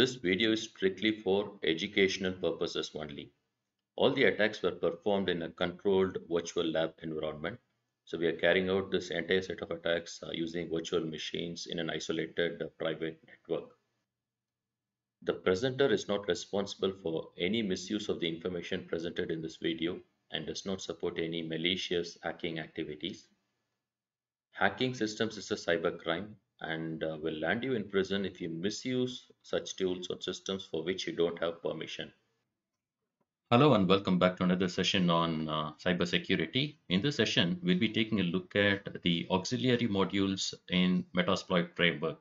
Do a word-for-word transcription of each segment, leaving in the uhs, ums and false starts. This video is strictly for educational purposes only. All the attacks were performed in a controlled virtual lab environment. So we are carrying out this entire set of attacks uh, using virtual machines in an isolated uh, private network. The presenter is not responsible for any misuse of the information presented in this video and does not support any malicious hacking activities. Hacking systems is a cybercrime and uh, will land you in prison if you misuse such tools or systems for which you don't have permission. Hello and welcome back to another session on uh, cybersecurity. In this session, we'll be taking a look at the auxiliary modules in Metasploit framework.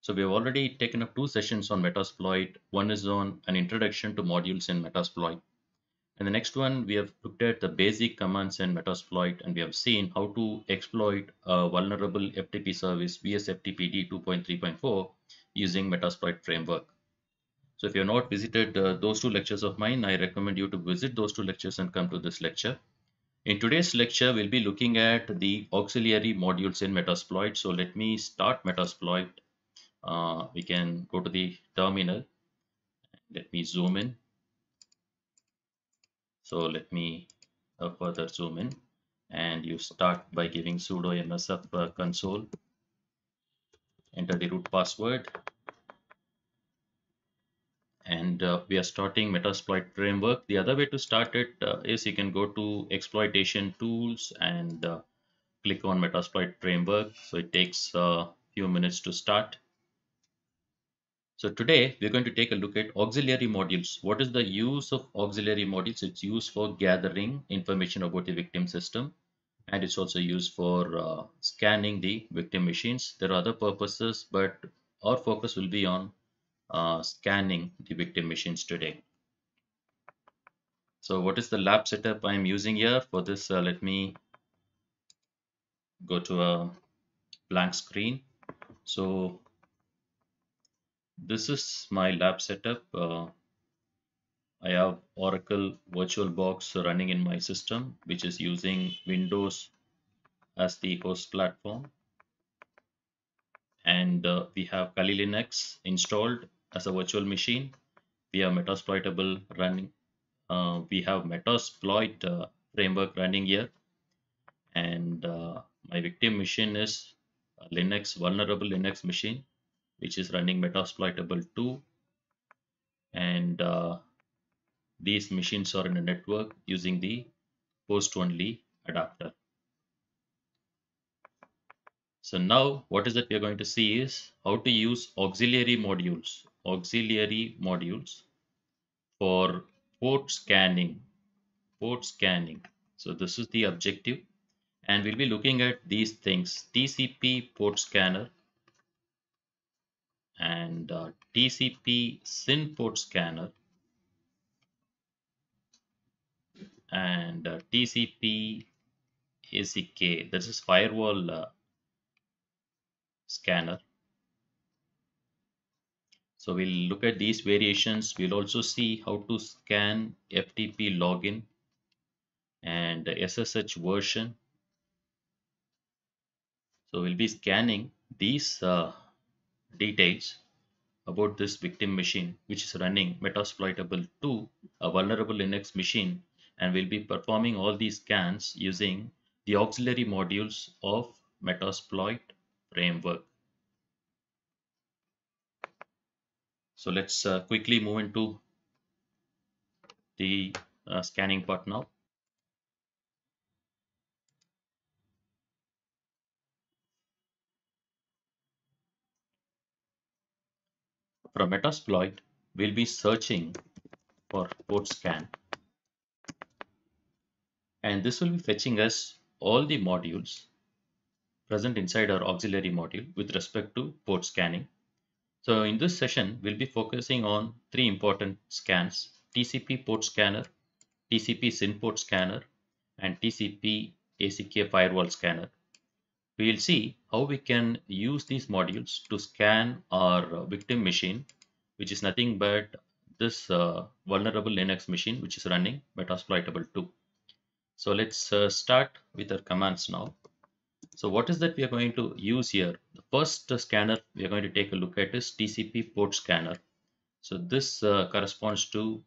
So we have already taken up two sessions on Metasploit. One is on an introduction to modules in Metasploit. In the next one, we have looked at the basic commands in Metasploit and we have seen how to exploit a vulnerable F T P service V S F T P D two point three point four using Metasploit framework. So if you have not visited uh, those two lectures of mine, I recommend you to visit those two lectures and come to this lecture. In today's lecture, we'll be looking at the auxiliary modules in Metasploit. So let me start Metasploit. Uh, we can go to the terminal. Let me zoom in. So let me uh, further zoom in, and you start by giving sudo M S F uh, console. Enter the root password. And uh, we are starting Metasploit framework. The other way to start it uh, is you can go to exploitation tools and uh, click on Metasploit framework. So it takes a uh, few minutes to start. So today we're going to take a look at auxiliary modules. What is the use of auxiliary modules? It's used for gathering information about the victim system, and it's also used for uh, scanning the victim machines. There are other purposes, but our focus will be on Uh, scanning the victim machines today. So what is the lab setup I'm using here? For this, uh, let me go to a blank screen. So this is my lab setup. Uh, I have Oracle VirtualBox running in my system, which is using Windows as the host platform. And uh, we have Kali Linux installed as a virtual machine. We have Metasploitable running. Uh, we have Metasploit uh, framework running here. And uh, my victim machine is a Linux, vulnerable Linux machine, which is running Metasploitable two. And uh, these machines are in a network using the host only adapter. So now what is it we are going to see is how to use auxiliary modules, auxiliary modules for port scanning, port scanning. So this is the objective, and we'll be looking at these things: T C P port scanner and uh, T C P S Y N port scanner and uh, T C P A C K. This is firewall uh, scanner. So we'll look at these variations. We'll also see how to scan F T P login and S S H version. So we'll be scanning these uh, details about this victim machine, which is running Metasploitable two, a vulnerable Linux machine, and we'll be performing all these scans using the auxiliary modules of Metasploit framework. So let's uh, quickly move into the uh, scanning part now. From Metasploit, we'll be searching for port scan, and this will be fetching us all the modules present inside our auxiliary module with respect to port scanning. So in this session, we'll be focusing on three important scans: T C P port scanner, T C P S Y N port scanner, and T C P A C K firewall scanner. We'll see how we can use these modules to scan our victim machine, which is nothing but this uh, vulnerable Linux machine, which is running Metasploitable two. So let's uh, start with our commands now. So what is that we are going to use here? The first scanner we are going to take a look at is T C P port scanner. So this uh, corresponds to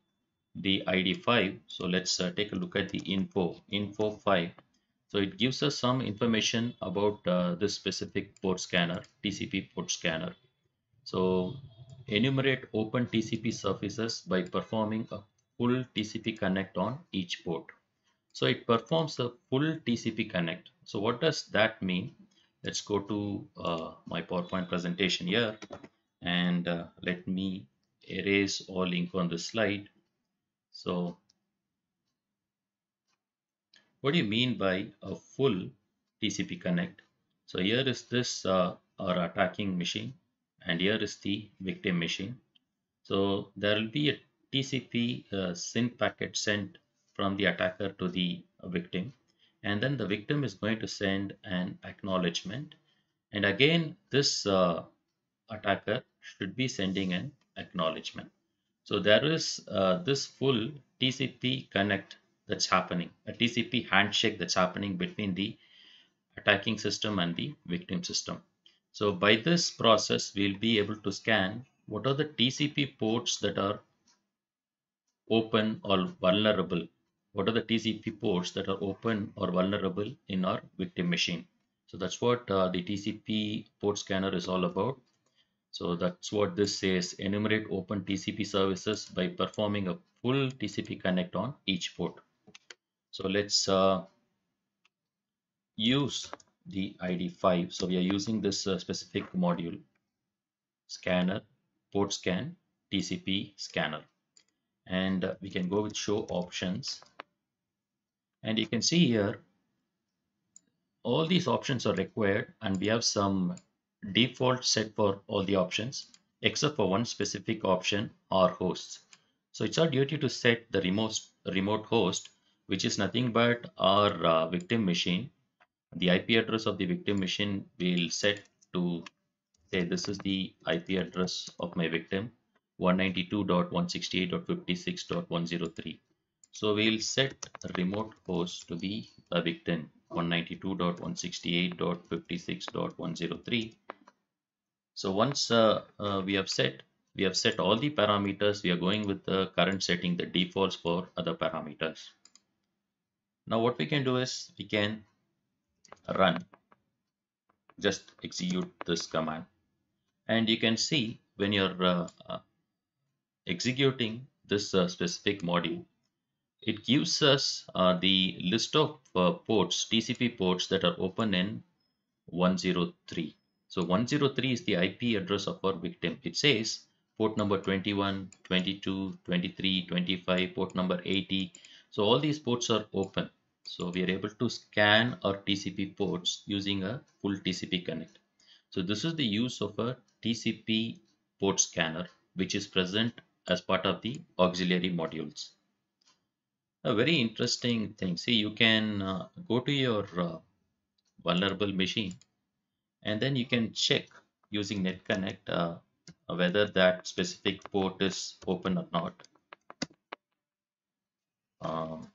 the I D five. So let's uh, take a look at the info info five. So it gives us some information about uh, this specific port scanner, T C P port scanner. So enumerate open T C P surfaces by performing a full T C P connect on each port. So it performs a full T C P connect. So what does that mean? Let's go to uh, my PowerPoint presentation here, and uh, let me erase all ink on the slide. So what do you mean by a full T C P connect? So here is this uh, our attacking machine, and here is the victim machine. So there will be a T C P uh, S Y N packet sent from the attacker to the victim, and then the victim is going to send an acknowledgement, and again this uh, attacker should be sending an acknowledgement. So there is uh, this full T C P connect that's happening, a T C P handshake that's happening between the attacking system and the victim system. So by this process, we'll be able to scan what are the T C P ports that are open or vulnerable. What are the T C P ports that are open or vulnerable in our victim machine? So that's what uh, the T C P port scanner is all about. So that's what this says. Enumerate open T C P services by performing a full T C P connect on each port. So let's uh, use the I D five. So we are using this uh, specific module, scanner, port scan, T C P scanner, and uh, we can go with show options. And you can see here, all these options are required, and we have some default set for all the options, except for one specific option, or hosts. So it's our duty to set the remote, remote host, which is nothing but our uh, victim machine. The I P address of the victim machine will set to, say, this is the I P address of my victim, one ninety-two dot one sixty-eight dot fifty-six dot one oh three. So we'll set remote host to be the victim, one ninety-two dot one sixty-eight dot fifty-six dot one oh three. So once uh, uh, we have set, we have set all the parameters. We are going with the current setting, the defaults for other parameters. Now what we can do is we can run, just execute this command, and you can see when you're uh, uh, executing this uh, specific module, it gives us uh, the list of uh, ports, T C P ports that are open in one oh three. So one oh three is the I P address of our victim. It says port number twenty-one, twenty-two, twenty-three, twenty-five, port number eighty. So all these ports are open. So we are able to scan our T C P ports using a full T C P connect. So this is the use of a T C P port scanner, which is present as part of the auxiliary modules. A very interesting thing. See, you can uh, go to your uh, vulnerable machine, and then you can check using NetConnect uh, whether that specific port is open or not. Um,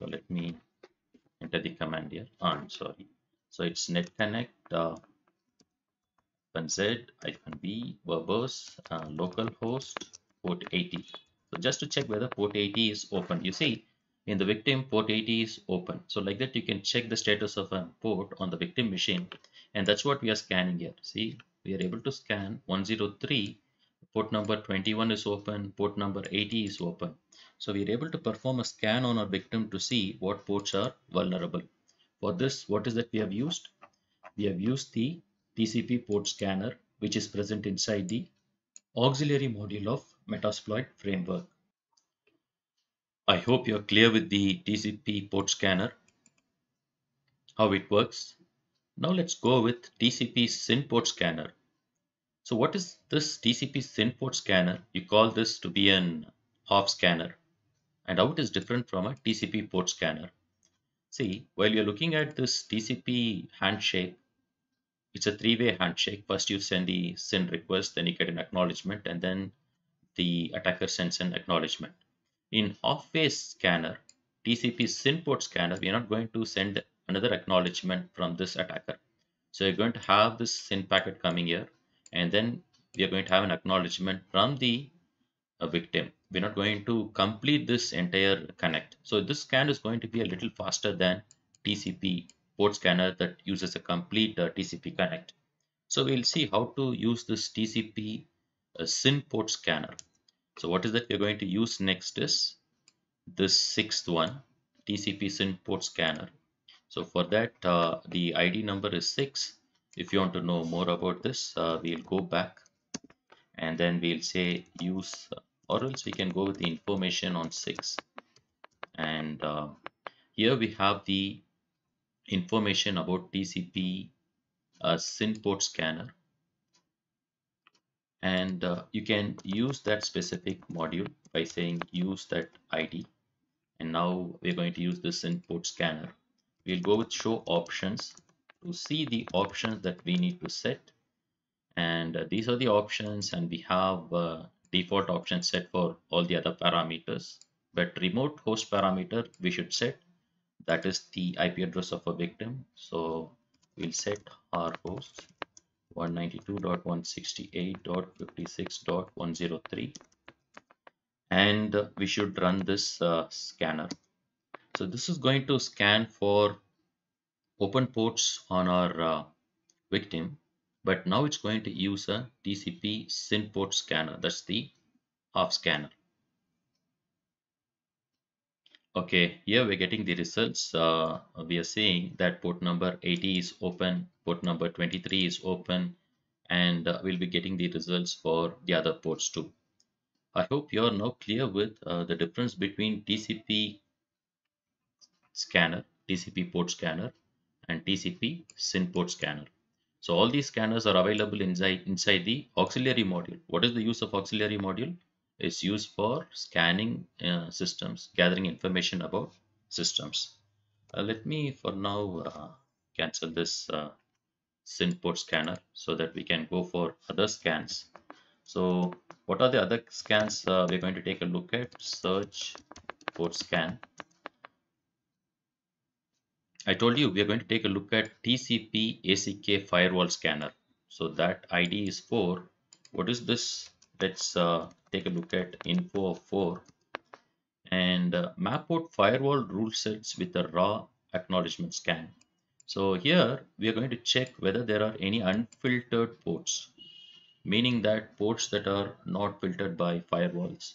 so let me enter the command here. Oh, I'm sorry. So it's NetConnect uh, z-v verbose uh, localhost port eighty. So just to check whether port eighty is open. You see, in the victim, port eighty is open. So like that, you can check the status of a port on the victim machine, and that's what we are scanning here. See, we are able to scan one oh three, port number twenty-one is open, port number eighty is open. So we are able to perform a scan on our victim to see what ports are vulnerable. For this, what is that we have used? We have used the T C P port scanner, which is present inside the auxiliary module of Metasploit framework. I hope you're clear with the T C P port scanner, how it works. Now let's go with T C P S Y N port scanner. So what is this T C P S Y N port scanner? You call this to be an hop scanner, and how it is different from a T C P port scanner. See, while you're looking at this T C P handshake, it's a three-way handshake. First you send the S Y N request, then you get an acknowledgement, and then the attacker sends an acknowledgement. In halfway scanner, T C P S Y N port scanner, we are not going to send another acknowledgement from this attacker. So you're going to have this S Y N packet coming here, and then we are going to have an acknowledgement from the uh, victim. We're not going to complete this entire connect. So this scan is going to be a little faster than T C P port scanner that uses a complete uh, T C P connect. So we'll see how to use this T C P uh, S Y N port scanner. So what is that we're going to use next is this sixth one, T C P S Y N port scanner. So for that, uh, the I D number is six. If you want to know more about this, uh, we'll go back and then we'll say use, or else we can go with the information on six. And uh, here we have the information about T C P uh, S Y N port scanner. And uh, you can use that specific module by saying use that I D. And now we're going to use the S Y N port scanner. We'll go with show options to see the options that we need to set, and uh, these are the options, and we have uh, default option set for all the other parameters, but remote host parameter we should set, that is the I P address of a victim. So we'll set our host one ninety-two dot one sixty-eight dot fifty-six dot one oh three, and uh, we should run this uh, scanner. So this is going to scan for open ports on our uh, victim, but now it's going to use a T C P S Y N port scanner, that's the half scanner. Okay, here we're getting the results. Uh, we are seeing that port number eighty is open, port number twenty-three is open, and uh, we'll be getting the results for the other ports too. I hope you're now clear with uh, the difference between T C P scanner, T C P port scanner, and T C P S Y N port scanner. So all these scanners are available inside inside the auxiliary module. What is the use of auxiliary module? It's used for scanning uh, systems, gathering information about systems. Uh, let me for now uh, cancel this uh, S Y N port scanner so that we can go for other scans. So what are the other scans uh, we're going to take a look at? Search port scan. I told you we are going to take a look at T C P A C K firewall scanner. So that I D is four. What is this? Let's uh, take a look at info of four. And uh, map out firewall rule sets with a raw acknowledgement scan. So here we are going to check whether there are any unfiltered ports, meaning that ports that are not filtered by firewalls.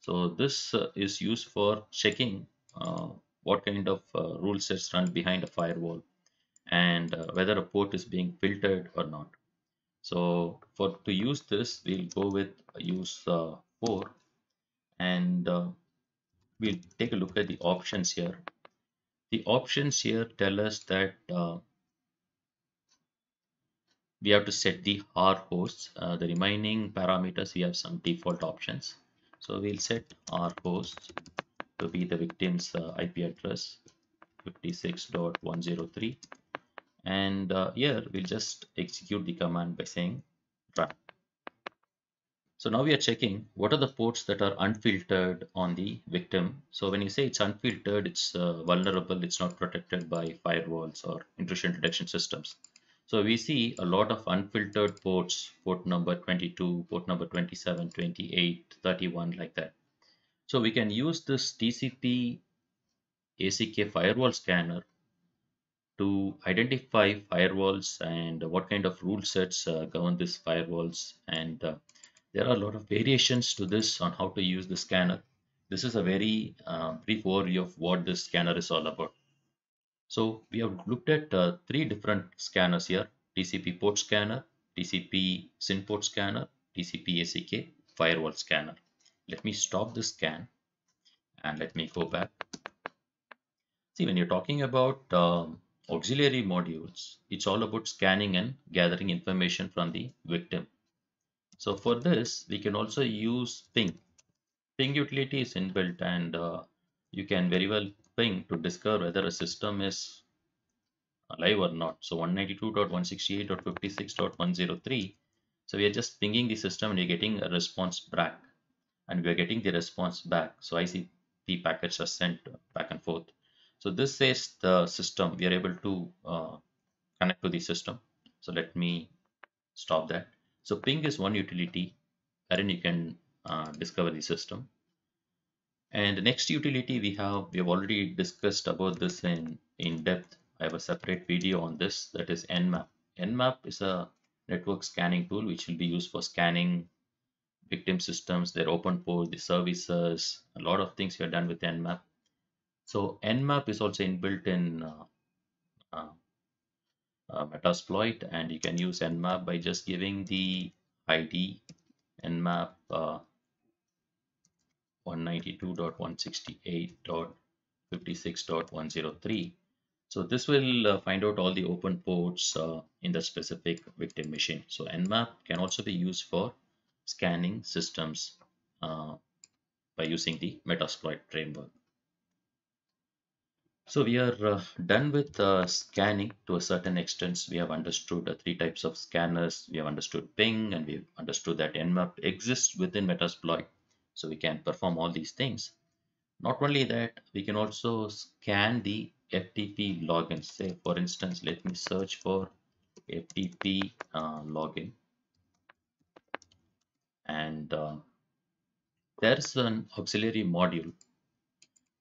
So this uh, is used for checking uh, what kind of uh, rule sets run behind a firewall, and uh, whether a port is being filtered or not. So for to use this, we'll go with use uh, four, and uh, we'll take a look at the options here. The options here tell us that uh, we have to set the R hosts. Uh, the remaining parameters, we have some default options. So we'll set R hosts to be the victim's uh, I P address fifty-six dot one oh three, and uh, here we'll just execute the command by saying run. So now we are checking what are the ports that are unfiltered on the victim. So when you say it's unfiltered, it's uh, vulnerable, it's not protected by firewalls or intrusion detection systems. So we see a lot of unfiltered ports, port number twenty-two, port number twenty-seven, twenty-eight, thirty-one, like that. So we can use this T C P A C K firewall scanner to identify firewalls and what kind of rule sets uh, govern these firewalls. And uh, there are a lot of variations to this on how to use the scanner. This is a very uh, brief overview of what this scanner is all about. So we have looked at uh, three different scanners here, T C P port scanner, T C P S Y N port scanner, T C P A C K firewall scanner. Let me stop this scan and let me go back. See, when you're talking about um, auxiliary modules, it's all about scanning and gathering information from the victim. So for this, we can also use ping. Ping utility is inbuilt, and uh, you can very well ping to discover whether a system is alive or not. So one ninety-two dot one sixty-eight dot fifty-six dot one oh three. So we are just pinging the system and you're getting a response back. And we are getting the response back. So I C P packets are sent back and forth. So this says the system, we are able to uh, connect to the system. So let me stop that. So ping is one utility, wherein you can uh, discover the system. And the next utility we have, we have already discussed about this in, in depth. I have a separate video on this, that is Nmap. Nmap is a network scanning tool which will be used for scanning victim systems, their open port, the services, a lot of things we have done with Nmap. So Nmap is also inbuilt in uh, uh, uh, Metasploit, and you can use Nmap by just giving the I D Nmap uh, one ninety-two dot one sixty-eight dot fifty-six dot one oh three. So this will uh, find out all the open ports uh, in the specific victim machine. So Nmap can also be used for scanning systems uh, by using the Metasploit framework. So we are uh, done with uh, scanning to a certain extent. We have understood uh, three types of scanners. We have understood ping, and we've understood that Nmap exists within Metasploit. So we can perform all these things. Not only that, we can also scan the F T P login. Say, for instance, let me search for F T P uh, login. And uh, there's an auxiliary module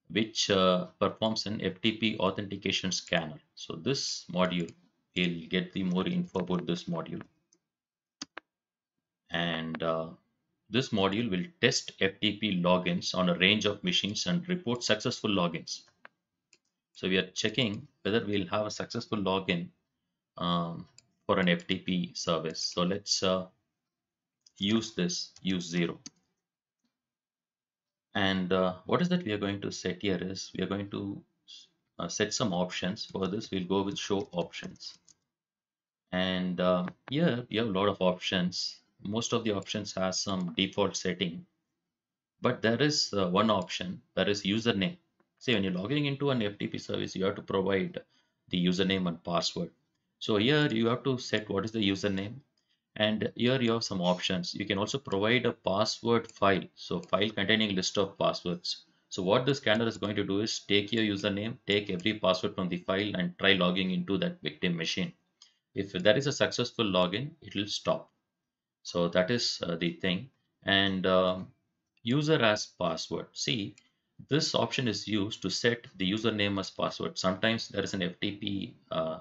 which uh, performs an F T P authentication scanner. So this module, we'll get the more info about this module. And uh, this module will test F T P logins on a range of machines and report successful logins. So we are checking whether we'll have a successful login um, for an F T P service. So let's uh, use this, use zero. And uh, what is that we are going to set here is, we are going to uh, set some options. For this, we'll go with show options. And uh, here we have a lot of options. Most of the options has some default setting, but there is uh, one option, that is username. Say, when you're logging into an F T P service, you have to provide the username and password. So here you have to set what is the username. And here you have some options. You can also provide a password file. So file containing list of passwords. So what the scanner is going to do is take your username, take every password from the file, and try logging into that victim machine. If there is a successful login, it will stop. So that is uh, the thing. And um, user as password. See, this option is used to set the username as password. Sometimes there is an F T P uh,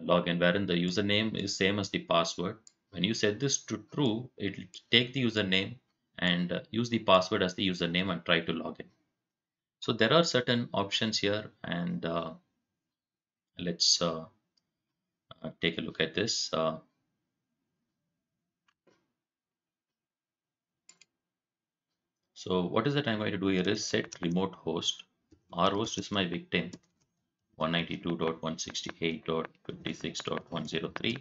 login wherein the username is same as the password. When you set this to true, it will take the username and uh, use the password as the username and try to log in. So there are certain options here, and uh, let's uh, uh, take a look at this. Uh, so what is that I'm going to do here is set remote host. Our host is my victim, one ninety-two dot one sixty-eight dot fifty-six dot one oh three.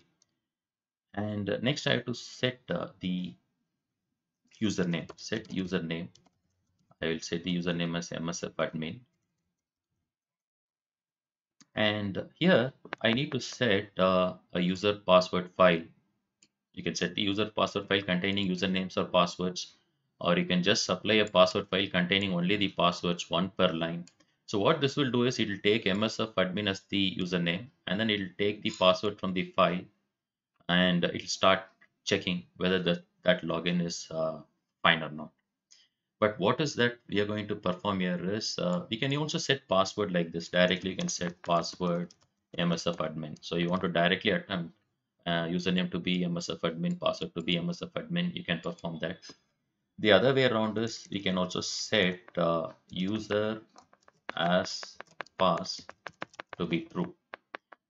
And next I have to set uh, the username. Set username. I will set the username as M S F admin. And here I need to set uh, a user password file. You can set the user password file containing usernames or passwords, or you can just supply a password file containing only the passwords, one per line. So what this will do is, it will take M S F admin as the username, and then it will take the password from the file, and it'll start checking whether the, that login is uh, fine or not. But what is that we are going to perform here is, uh, we can also set password like this. Directly you can set password M S F admin. So you want to directly attempt uh, username to be M S F admin, password to be M S F admin, you can perform that. The other way around is, we can also set uh, user as pass to be true.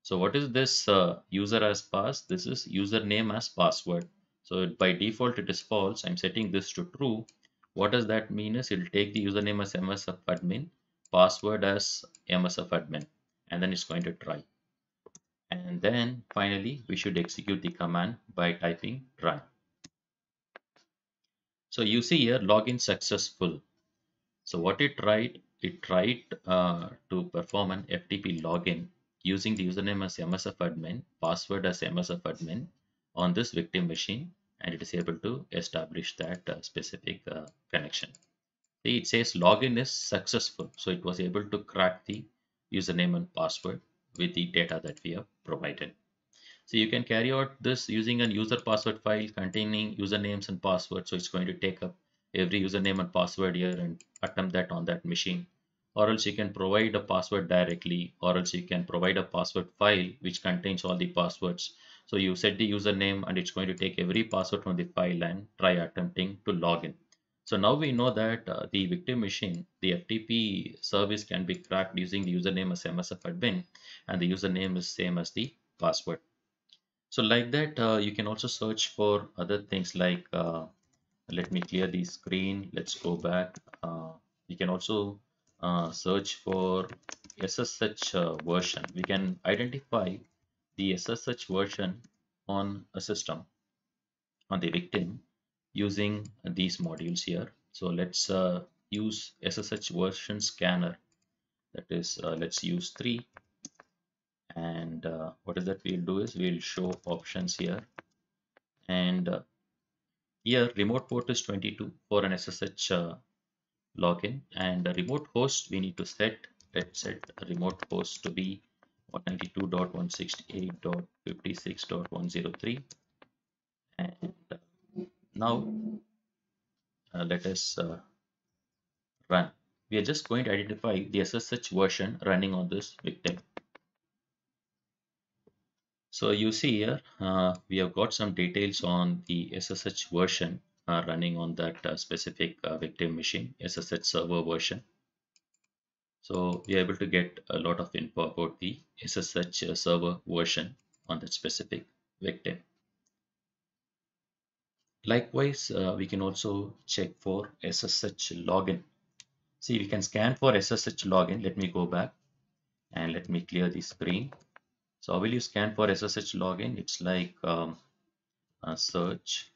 So what is this uh, user as pass? This is username as password. So by default, it is false. I'm setting this to true. What does that mean is, it will take the username as M S F admin, password as M S F admin, and then it's going to try. And then finally, we should execute the command by typing run. So you see here, login successful. So what it tried, it tried uh, to perform an F T P login using the username as M S F admin, password as M S F admin on this victim machine, and it is able to establish that uh, specific uh, connection. See, it says login is successful. So it was able to crack the username and password with the data that we have provided. So you can carry out this using a user password file containing usernames and passwords. So it's going to take up every username and password here and attempt that on that machine. Or else you can provide a password directly, or else you can provide a password file which contains all the passwords. So you set the username and it's going to take every password from the file and try attempting to log in. So now we know that uh, the victim machine, the F T P service, can be cracked using the username as M S F admin, and the username is same as the password. So like that, uh, you can also search for other things like, uh, let me clear the screen. Let's go back. Uh, you can also uh, search for S S H uh, version. We can identify the S S H version on a system, on the victim, using these modules here. So let's uh, use S S H version scanner. That is, uh, let's use three. And uh, what is that we'll do is we'll show options here, and uh, here remote port is twenty-two for an S S H uh, login, and a remote host we need to set. Let's set a remote host to be one ninety-two dot one sixty-eight dot fifty-six dot one oh three, and uh, now uh, let us uh, run. We are just going to identify the S S H version running on this victim. So you see here, uh, we have got some details on the S S H version uh, running on that uh, specific uh, victim machine, S S H server version. So we are able to get a lot of info about the S S H uh, server version on that specific victim. Likewise, uh, we can also check for S S H login. See, we can scan for S S H login. Let me go back and let me clear the screen. So how will you scan for S S H login? It's like um, uh, search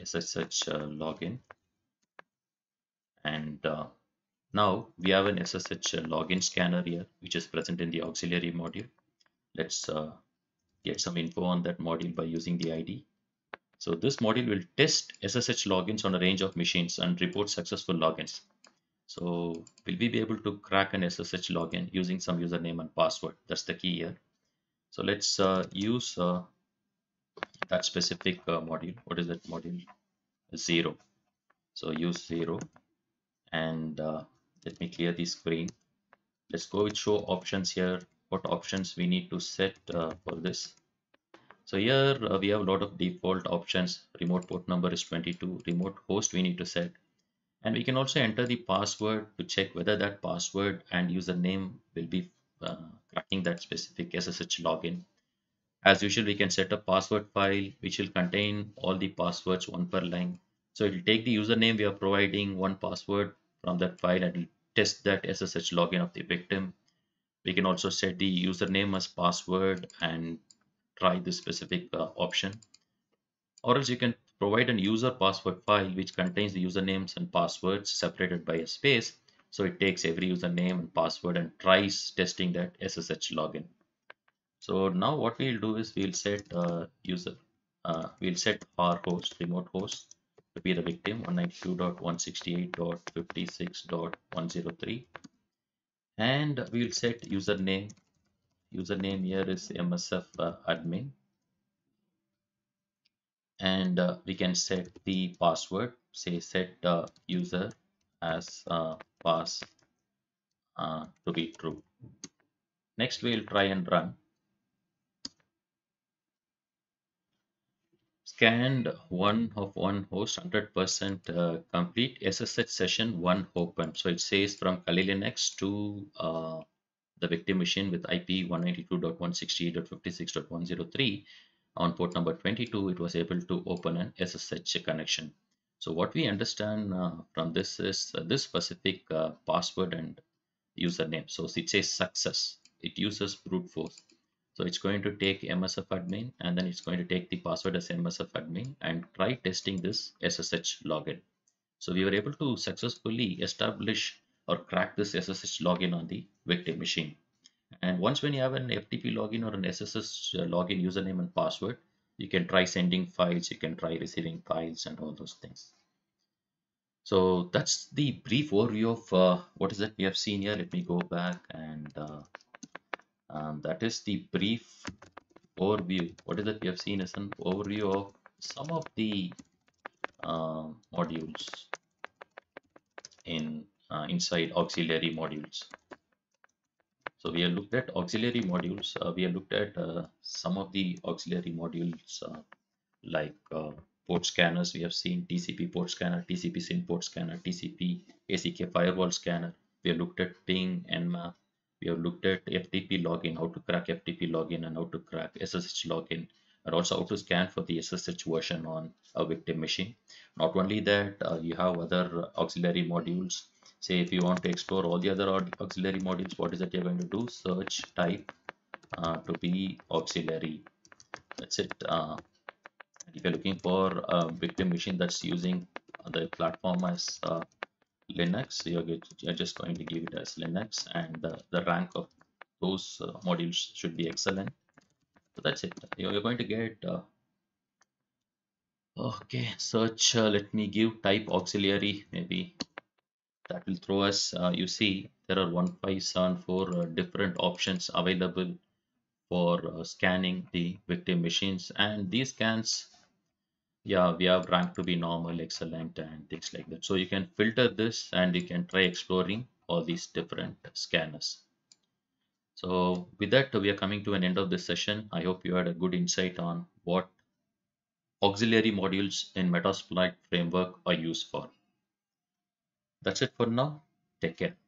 S S H uh, login, and uh, now we have an S S H login scanner here, which is present in the auxiliary module. Let's uh, get some info on that module by using the I D. So this module will test S S H logins on a range of machines and report successful logins. So will we be able to crack an S S H login using some username and password? That's the key here. So let's uh, use uh, that specific uh, module. What is that module? Zero. So use zero, and uh, let me clear the screen. Let's go with show options here. What options we need to set uh, for this? So here uh, we have a lot of default options. Remote port number is twenty-two. Remote host we need to set, and we can also enter the password to check whether that password and username will be Uh, cracking that specific S S H login. As usual, we can set a password file which will contain all the passwords one per line. So it will take the username we are providing, one password from that file, and it will test that S S H login of the victim. We can also set the username as password and try this specific uh, option. Or else you can provide an user password file which contains the usernames and passwords separated by a space. So it takes every username and password and tries testing that S S H login. So now what we'll do is we'll set uh, user, uh, we'll set our host, remote host, to be the victim one ninety-two dot one sixty-eight dot fifty-six dot one oh three, and we'll set username. Username here is M S F uh, admin, and uh, we can set the password. Say set uh, user as uh, pass uh, to be true. Next we'll try and run. Scanned one of one host, one hundred percent uh, complete, S S H session one open. So it says from Kali Linux to uh, the victim machine with I P one ninety-two dot one sixty-eight dot fifty-six dot one oh three on port number twenty-two, it was able to open an S S H connection. So what we understand uh, from this is uh, this specific uh, password and username. So it says success. It uses brute force. So it's going to take M S F admin, and then it's going to take the password as M S F admin and try testing this S S H login. So we were able to successfully establish or crack this S S H login on the victim machine. And once when you have an F T P login or an S S H login username and password, you can try sending files, you can try receiving files, and all those things. So that's the brief overview of uh, what is that we have seen here. Let me go back, and uh, um, that is the brief overview. What is that? We have seen as an overview of some of the uh, modules in uh, inside auxiliary modules. So we have looked at auxiliary modules. Uh, we have looked at uh, some of the auxiliary modules uh, like uh, port scanners. We have seen T C P port scanner, T C P SYN port scanner, T C P A C K firewall scanner. We have looked at ping, Nmap. We have looked at F T P login, how to crack F T P login and how to crack S S H login, and also how to scan for the S S H version on a victim machine. Not only that, uh, you have other auxiliary modules. Say if you want to explore all the other auxiliary modules, what is that you're going to do? Search type uh, to be auxiliary. That's it. Uh, if you're looking for a victim machine that's using the platform as uh, Linux, you're, get, you're just going to give it as Linux, and uh, the rank of those uh, modules should be excellent. So that's it. You're going to get uh, okay, search. Uh, let me give type auxiliary, maybe that will throw us. Uh, you see there are one five seven four uh, different options available for uh, scanning the victim machines, and these scans, yeah, we have ranked to be normal, excellent, and things like that. So you can filter this and you can try exploring all these different scanners. So with that, we are coming to an end of this session. I hope you had a good insight on what auxiliary modules in Metasploit framework are used for. That's it for now. Take care.